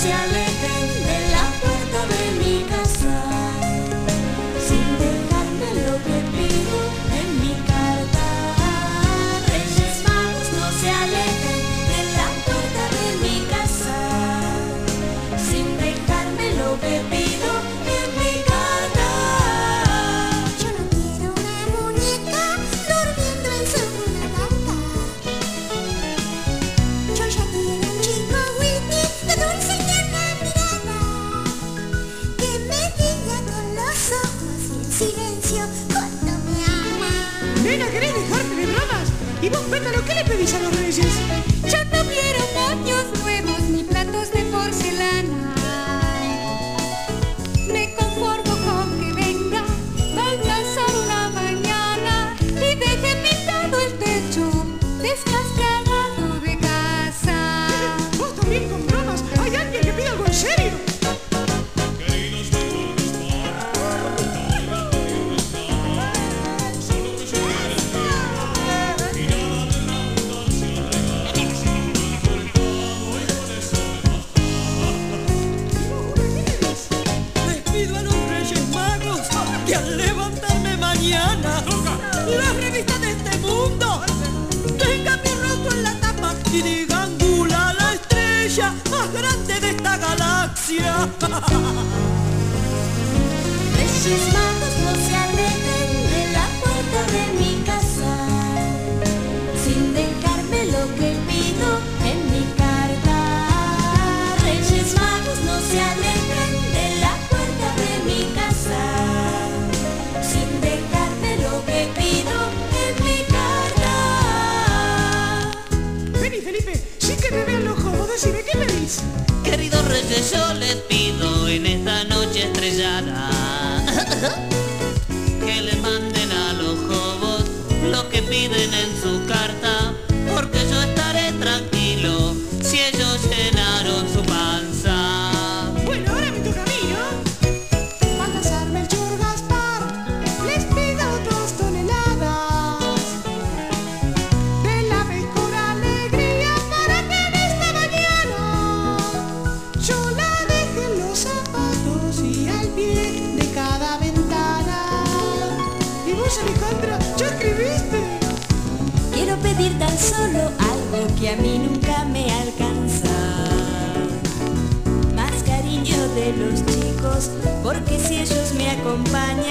se alejen de la puerta de mi casa, sin dejarme lo que pido en mi carta. Reyes magos, no se alejen de la puerta de mi casa, sin dejarme lo que pido en mi carta. Yo no quiero una muñeca durmiendo en su luna blanca. Yo ya quiero un chico Whitney que dulce y tierna mirada, que me diga con los ojos y en silencio cuando me ama. Nena, ¿querés dejarte de bromas? Y vos cuéntalo, ¿qué le pedís a los reyes? Yo no quiero paños nuevos ni platos de porcelana. Me conformo con que venga a sol una mañana y deje pintado el techo descascarado de casa. Vos también con bromas, hay alguien que pide algo en serio. Les pido a los Reyes Magos que al levantarme mañana las revistas de este mundo tengan mi rostro en la tapa y digan Gula, la estrella más grande de esta galaxia. Reyes magos, no se alejen de la puerta de mi casa, sin dejarme lo que pido en mi carta. Reyes magos, no se alejen de la puerta de mi casa, sin dejarme lo que pido en mi carta. Vení, Felipe, sí que me vean los Hobos, decime, ¿qué pedís? Queridos reyes, yo les pido en esta noche estrellada que le manden a los Hobos lo que piden en su carta, porque yo estaré tranquilo si ellos llenaron su panza. Bueno, ahora me toca a mí, ¿no? Baltasar, Melchor, Gaspar, les pido 2 toneladas de la mejor alegría para que en esta mañana yo la deje en los zapatos y al pie de cada ventana. Y vos, Alejandra, ¿ya escribiste? Quiero pedir tan solo algo que a mí nunca me alcanza, más cariño de los chicos, porque si ellos me acompañan